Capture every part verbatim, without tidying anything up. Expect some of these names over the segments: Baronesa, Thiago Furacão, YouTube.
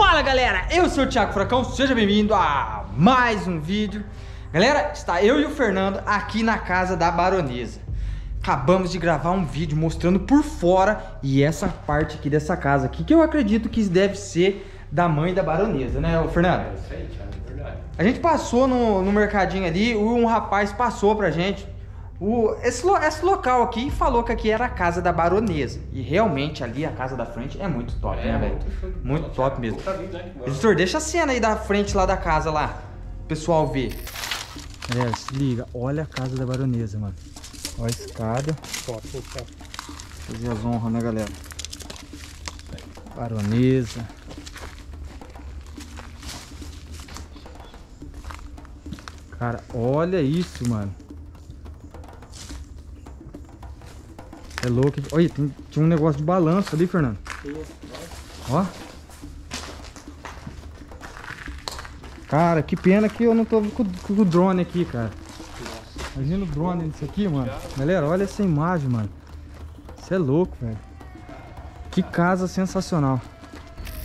Fala galera, eu sou o Thiago Furacão, seja bem-vindo a mais um vídeo. Galera, está eu e o Fernando aqui na casa da Baronesa. Acabamos de gravar um vídeo mostrando por fora e essa parte aqui dessa casa aqui, que eu acredito que deve ser da mãe da Baronesa, né, ô Fernando? É isso aí, Thiago, é verdade. A gente passou no, no mercadinho ali, um rapaz passou pra gente O, esse, esse local aqui falou que aqui era a casa da Baronesa. E realmente ali a casa da frente é muito top, é, né, velho? Muito, muito top mesmo. Editor, deixa a cena aí da frente lá da casa lá, o pessoal ver. Galera, se liga, olha a casa da Baronesa, mano. Olha a escada. Top, top. Fazer as honras, né, galera? Baronesa. Cara, olha isso, mano. É louco. Olha, tem, tinha um negócio de balanço ali, Fernando. Ó. Cara, que pena que eu não tô com, com o drone aqui, cara. Imagina o drone nisso aqui, mano. Galera, olha essa imagem, mano. Isso é louco, velho. Que casa sensacional.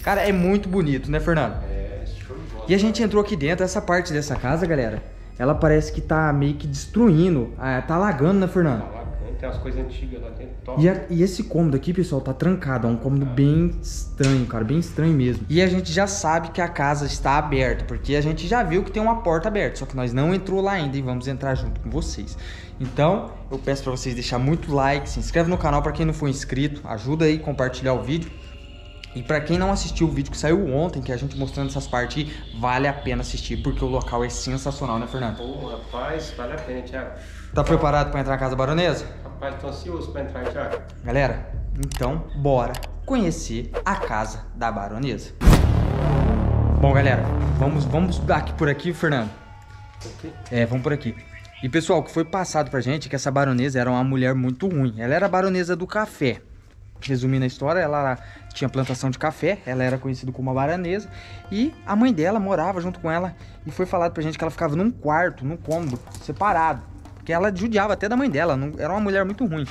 Cara, é muito bonito, né, Fernando? É, show de bola. E a gente entrou aqui dentro, essa parte dessa casa, galera, ela parece que tá meio que destruindo. Tá alagando, né, Fernando? Tem umas coisas antigas lá dentro, top. E, a, e esse cômodo aqui, pessoal, tá trancado. É um cômodo ah. bem estranho, cara. Bem estranho mesmo. E a gente já sabe que a casa está aberta, porque a gente já viu que tem uma porta aberta. Só que nós não entrou lá ainda e vamos entrar junto com vocês. Então, eu peço pra vocês deixar muito like, se inscreve no canal pra quem não for inscrito. Ajuda aí a compartilhar o vídeo. E pra quem não assistiu o vídeo que saiu ontem, que a gente mostrando essas partes aí, vale a pena assistir, porque o local é sensacional, né, Fernando? Pô, rapaz, vale a pena, Thiago. Tá preparado pra entrar na casa da Baronesa? Rapaz, tô ansioso pra entrar, Thiago. Galera, então bora conhecer a casa da Baronesa. Bom, galera, vamos, vamos aqui por aqui, Fernando. Okay. É, vamos por aqui. E pessoal, o que foi passado pra gente é que essa Baronesa era uma mulher muito ruim. Ela era a Baronesa do café. Resumindo a história, ela tinha plantação de café, ela era conhecida como a Baronesa, e a mãe dela morava junto com ela, e foi falado pra gente que ela ficava num quarto, num cômodo, separado, porque ela judiava até da mãe dela, não, era uma mulher muito ruim.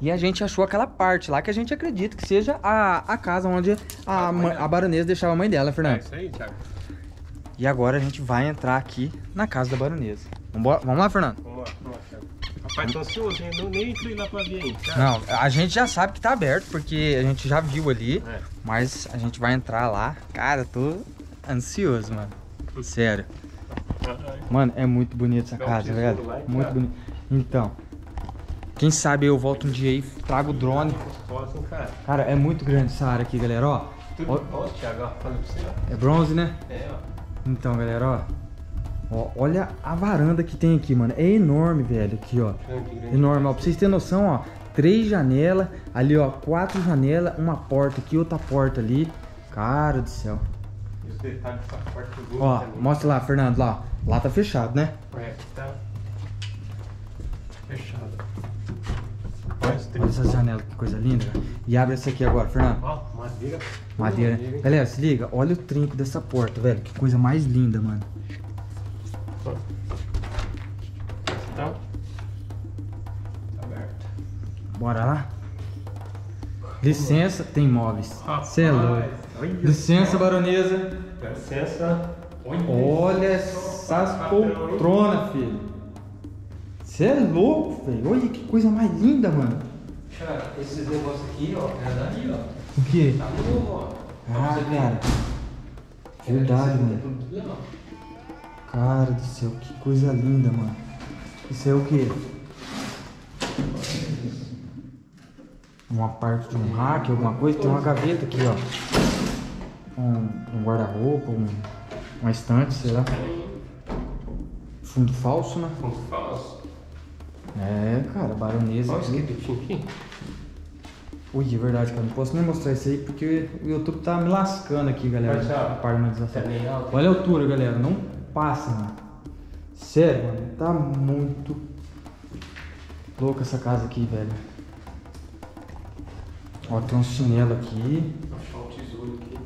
E a gente achou aquela parte lá que a gente acredita que seja a, a casa onde a, a, a Baronesa deixava a mãe dela, Fernando. É isso aí, Thiago. E agora a gente vai entrar aqui na casa da Baronesa. Vambora, vamos lá, Fernando? Vamos lá, vamos lá, Thiago. Rapaz, tô ansioso, eu nem entrei lá pra ver aí. Cara. Não, a gente já sabe que tá aberto, porque a gente já viu ali, é. Mas a gente vai entrar lá. Cara, tô ansioso, mano. Sério. Mano, é muito bonito essa casa, velho. Lá, muito cara. bonito. Então, quem sabe eu volto um dia aí, trago o drone. Cara, é muito grande essa área aqui, galera, ó. Tudo de bronze, Thiago, ó. Fala pra você, ó. É bronze, né? É, ó. Então, galera, ó. Ó, olha a varanda que tem aqui, mano. É enorme, velho, aqui, ó. Enorme, ó. Pra vocês terem noção, ó. Três janelas, ali, ó. Quatro janelas, uma porta aqui, outra porta ali. Cara do céu. E os detalhes dessa porta do gol. Ó, mostra lá, Fernando, lá. Lá tá fechado, né? É, tá fechado. Olha essa janela, que coisa linda, cara. E abre essa aqui agora, Fernando. Ó, madeira. Madeira. Galera, se liga. Olha o trinco dessa porta, velho. Que coisa mais linda, mano. Tá aberto. Bora lá? Licença, tem móveis. Você é louco. Licença, Baronesa. Licença. Olha essas poltronas, filho. Você é louco, velho. Olha que coisa mais linda, mano. Cara, esses negócios aqui, ó. É dali, ó. O quê? Tá novo, ó. Ah, cara. Verdade, mano. Cara do céu, que coisa linda, mano. Isso é o que? Uma parte de um rack, alguma coisa. Tem uma gaveta aqui, ó. Um, um guarda-roupa, um, uma estante, sei lá. Fundo falso, né? Fundo falso. É, cara, Baronesa. Olha isso aqui. Ui, é verdade, cara. Não posso nem mostrar isso aí porque o YouTube tá me lascando aqui, galera. Olha a altura, galera. Não passa, mano. Sério, mano. Tá muito louca essa casa aqui, velho. Ó, tem um chinelo aqui. Achar um tesouro aqui.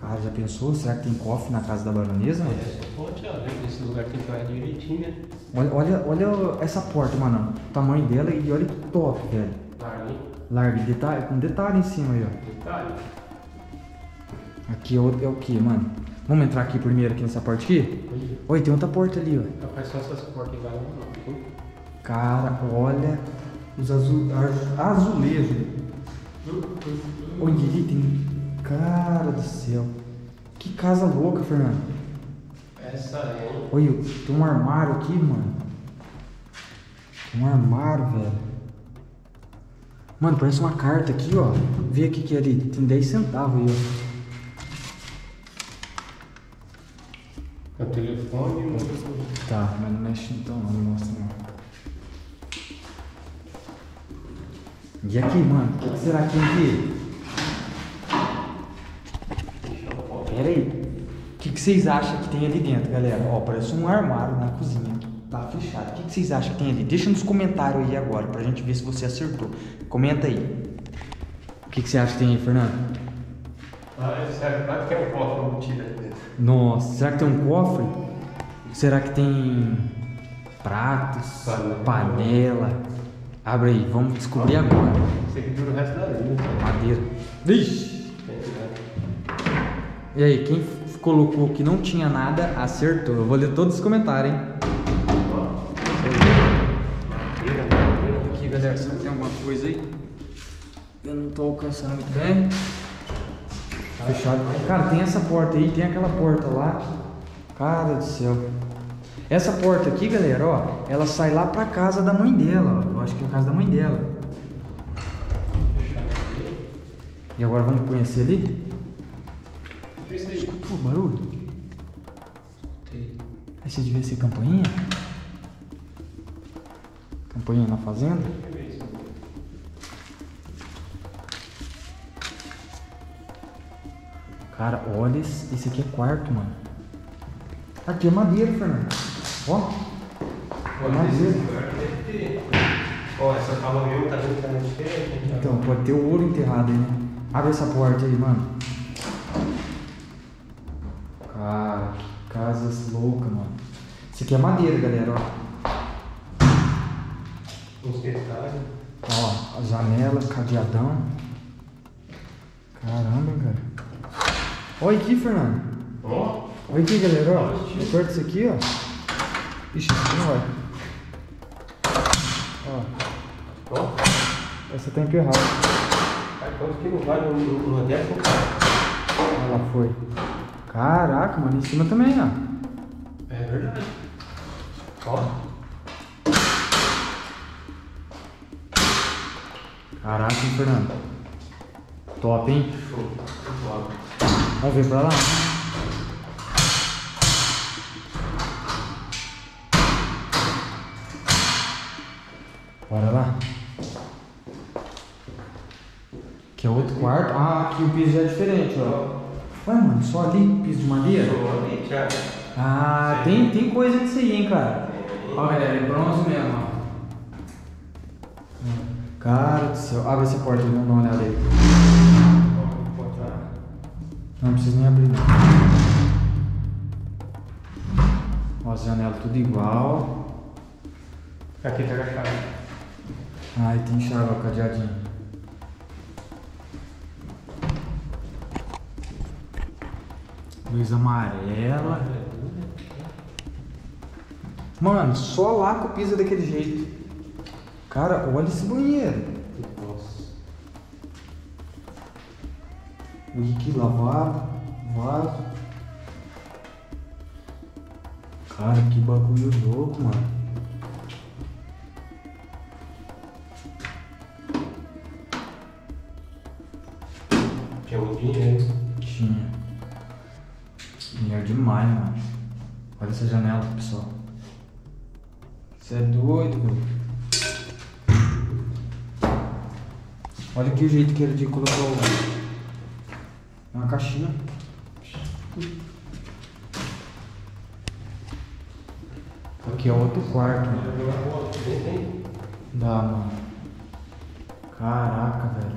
Cara, já pensou? Será que tem cofre na casa da Baronesa? É, pode, ó. Esse lugar aqui tá direitinho, né? Olha, olha, olha essa porta, mano. O tamanho dela e olha que top, velho. Larga, hein? Larga, detalhe, com detalhe em cima aí, ó. Detalhe. Aqui é o que, mano? Vamos entrar aqui primeiro, aqui nessa porta aqui? Oi, Oi tem outra porta ali, ó. Rapaz, só essas portas aí, vai não, não. Cara, olha os azul... azulejos. Olha ali, tem... Cara do céu. Que casa louca, Fernando. Essa é... Olha, tem um armário aqui, mano. Tem um armário, velho. Mano, parece uma carta aqui, ó. Vê aqui que é ali. Tem dez centavos aí, ó. É o telefone, mano. Tá, mas não mexe então, não. Não mostra, não. E aqui, mano? O que, que será que tem aqui? Pera aí. O que, que vocês acham que tem ali dentro, galera? Ó, parece um armário na cozinha. Tá fechado. O que, que vocês acham que tem ali? Deixa nos comentários aí agora, pra gente ver se você acertou. Comenta aí. O que, que você acha que tem aí, Fernando? Ah, será que é um cofre, uma botija ali dentro? Nossa, será que tem um cofre? Será que tem pratos, panela? panela? Abre aí, vamos descobrir ah, agora. Isso aqui dura o resto da vida. Madeira. Vixe! E aí, quem colocou que não tinha nada, acertou. Eu vou ler todos os comentários, hein? Galera, será que tem alguma coisa aí? Eu não tô alcançando muito bem. Tá fechado. Cara, tem essa porta aí, tem aquela porta lá. Cara do céu. Essa porta aqui, galera, ó, ela sai lá pra casa da mãe dela, ó. Eu acho que é a casa da mãe dela. E agora vamos conhecer ali? Escuta o barulho. Aí você devia ser campainha? Campanha na fazenda. Cara, olha esse, esse aqui é quarto, mano. Aqui é madeira, Fernando. Ó. É madeira. Ó, essa calameu tá totalmente diferente. Então, pode ter o ouro enterrado aí, né? Abre essa porta aí, mano. Cara, que casas loucas, mano. Isso aqui é madeira, galera, ó. Os detalhes. Ó, a janela, cadeadão. Caramba, cara. Olha aqui, Fernando. Ó. Oh. Olha aqui, galera, ó. Oh, aperta isso aqui, ó. Ixi, não vai. Ó. Ó. Oh. Essa tá emperrada. Ai, quanto que não vai no Nordeste? Ela foi. Caraca, mano. Em cima também, ó. É verdade. Ó. Oh. Caraca, hein, Fernando? Top, hein? Show. Vamos ver pra lá. Bora lá. Que é outro quarto. Ah, aqui o piso é diferente, ó. Ué, mano, só ali piso de madeira? Só ali, Thiago. Ah, tem, tem coisa disso aí, hein, cara? Ó, galera, é bronze mesmo, ó. Cara do céu, abre essa porta e vamos dar uma olhada aí. Não precisa nem abrir, não. Ó, as janelas tudo igual. Aqui tá a chave. Ah, e tem chave, ó, cadeadinho. Luz amarela. Mano, só lá que o piso é daquele jeito. Cara, olha esse banheiro. Nossa. Wiki lavado, vaso. Cara, que bagulho louco, mano. Tinha um dinheiro. Tinha. Dinheiro demais, mano. Olha essa janela, pessoal. Você é doido, velho. Olha que jeito que ele colocou uma caixinha. Aqui é outro quarto. Mano. Dá, mano. Caraca, velho.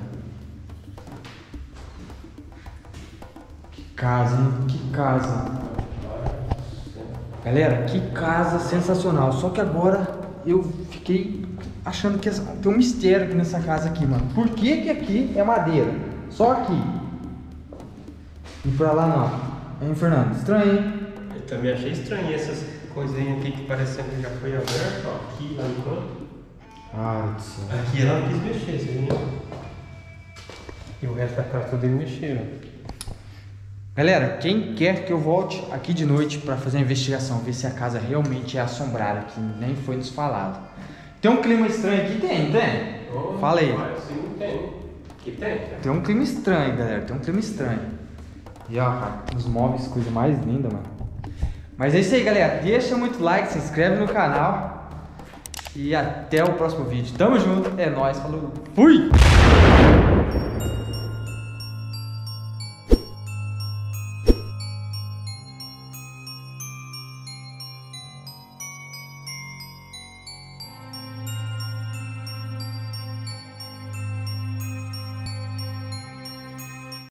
Que casa, hein? Que casa. Galera, que casa sensacional. Só que agora eu fiquei... achando que essa, tem um mistério aqui nessa casa aqui, mano. Por que que aqui é madeira? Só aqui. E pra lá não. Hein, Fernando? Estranho, hein? Eu também achei estranho essas coisinhas aqui que parecendo que já foi aberto, ó. Aqui, lá no canto. Ah, do céu. Aqui ela não quis mexer, você viu? E o resto da casa toda ele mexeu. Galera, quem quer que eu volte aqui de noite para fazer a investigação, ver se a casa realmente é assombrada, que nem foi nos falado. Tem um clima estranho aqui? Tem, tem? Oh, fala aí. Sim, tem. Que tem, cara. Tem um clima estranho, galera. Tem um clima estranho. E ó, cara, os móveis, coisa mais linda, mano. Mas é isso aí, galera. Deixa muito like, se inscreve no canal. E até o próximo vídeo. Tamo junto, é nóis, falou, fui!